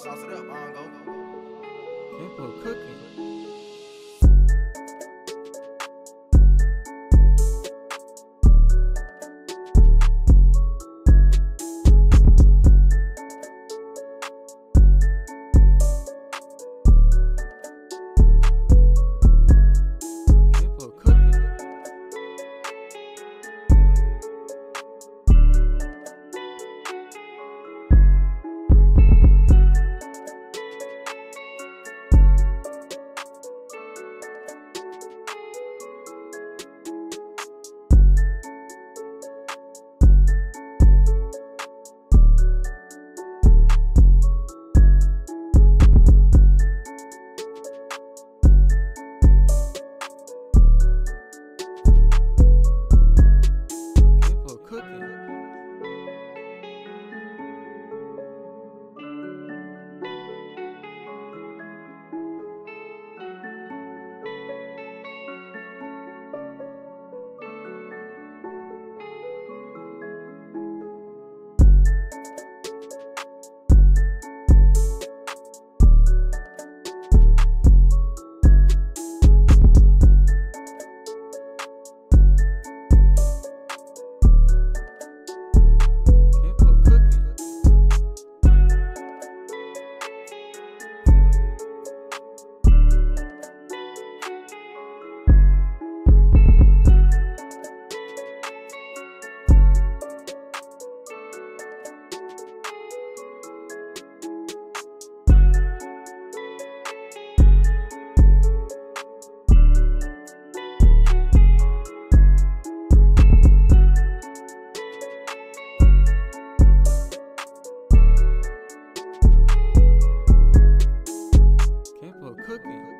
Sauce it up, Bongo. People cooking. Cooking.